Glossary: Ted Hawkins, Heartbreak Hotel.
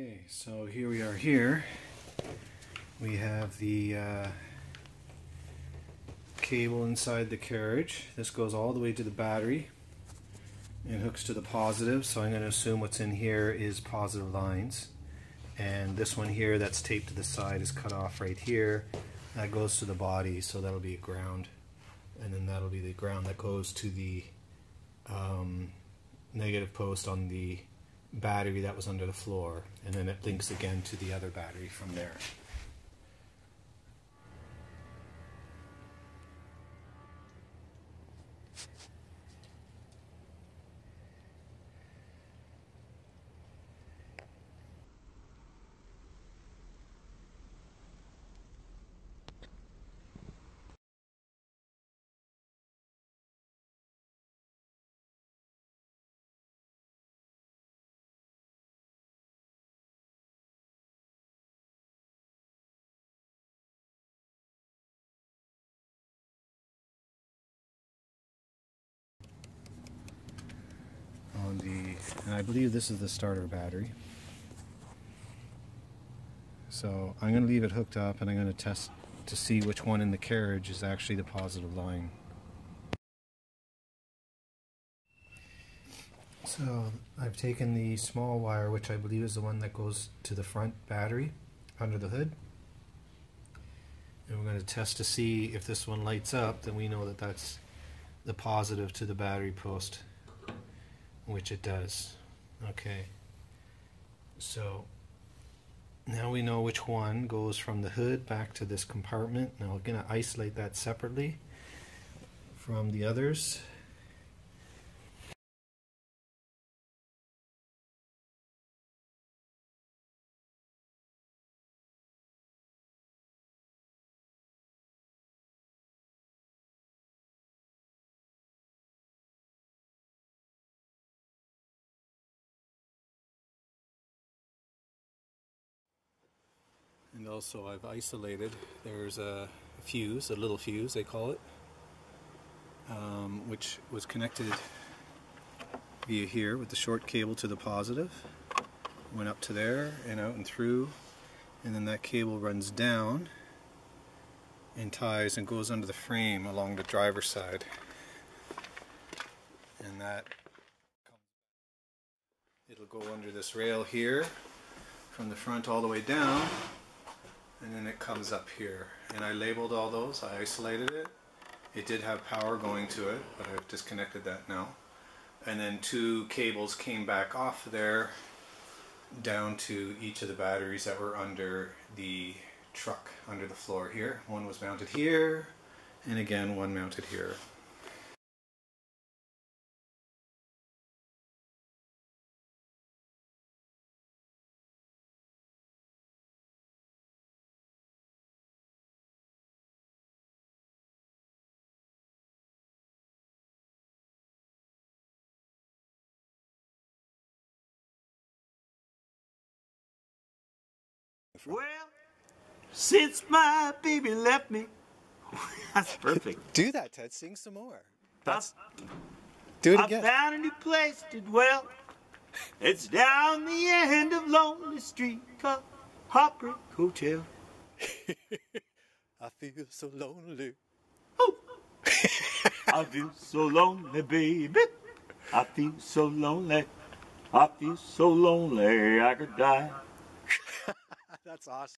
Okay, so here we are here. We have the cable inside the carriage. This goes all the way to the battery and hooks to the positive, so I'm going to assume what's in here is positive lines. And this one here that's taped to the side is cut off right here. That goes to the body, so that'll be a ground. And then that'll be the ground that goes to the negative post on the battery that was under the floor, and then it links again to the other battery from there. And I believe this is the starter battery. So I'm going to leave it hooked up and I'm going to test to see which one in the carriage is actually the positive line. So I've taken the small wire, which I believe is the one that goes to the front battery under the hood. And we're going to test to see if this one lights up, then we know that that's the positive to the battery post. Which it does. Okay, so now we know which one goes from the hood back to this compartment. Now we're going to isolate that separately from the others. And also I've isolated, there's a fuse, a little fuse they call it, which was connected via here with the short cable to the positive, went up to there and out and through, and then that cable runs down and ties and goes under the frame along the driver's side, and that it'll go under this rail here from the front all the way down. And then it comes up here, and I labeled all those, I isolated it. It did have power going to it, but I've disconnected that now. And then two cables came back off there down to each of the batteries that were under the truck, under the floor here. One was mounted here, and again one mounted here. Well, since my baby left me, that's perfect. Do that, Ted. Sing some more. Do it again. I found a new place to dwell. It's down the end of Lonely Street, called Heartbreak Hotel. I feel so lonely. Oh, I feel so lonely, baby. I feel so lonely. I feel so lonely I could die. That's awesome.